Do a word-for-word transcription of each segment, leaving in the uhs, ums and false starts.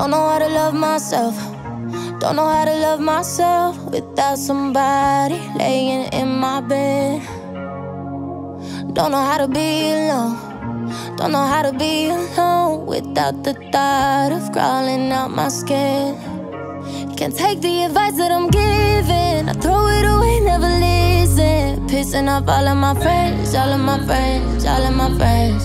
Don't know how to love myself. Don't know how to love myself without somebody laying in my bed. Don't know how to be alone. Don't know how to be alone without the thought of crawling out my skin. Can't take the advice that I'm giving. I throw it away, never listen. Pissing off all of my friends, all of my friends, all of my friends.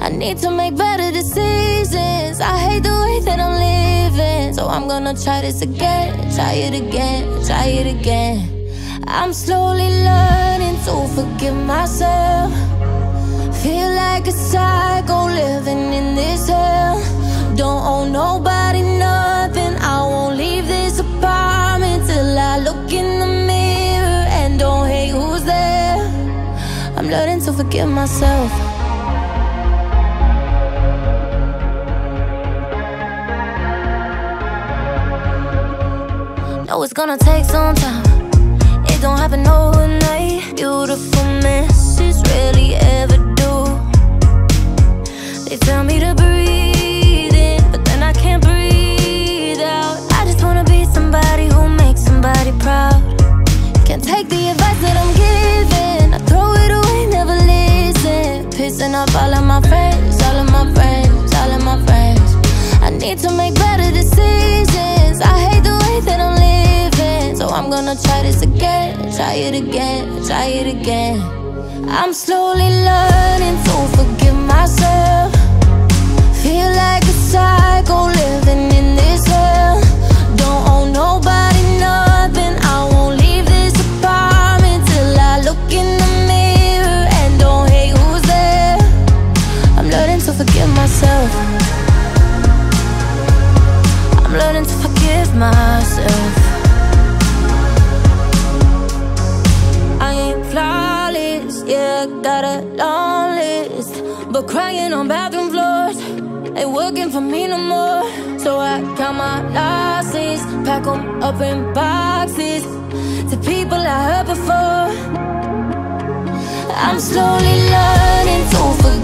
I need to make better decisions. I hate the way that I'm living, so I'm gonna try this again, try it again, try it again. I'm slowly learning to forgive myself. Feel like a psycho living in this hell. Don't owe nobody nothing. I won't leave this apartment till I look in the mirror and don't hate who's there. I'm learning to forgive myself. No, it's gonna take some time. It don't happen overnight. Beautiful messes rarely ever do. They tell me to breathe in, but then I can't breathe out. I just wanna be somebody who makes somebody proud. Can't take the advice that I'm giving. I throw it away, never listen. Pissing off all of my friends, all of my friends, all of my friends. I need to make better decisions. I hate the way that I'm living, so I'm gonna try this again, try it again, try it again. I'm slowly learning to forgive myself. Feel like a psycho living in this hell. Don't owe nobody nothing. I won't leave this apartment till I look in the mirror and don't hate who's there. I'm learning to forgive myself. I'm learning to forgive myself. Yeah, got a long list, but crying on bathroom floors ain't working for me no more. So I count my losses, pack them up in boxes to people I hurt before. I'm slowly learning to forget.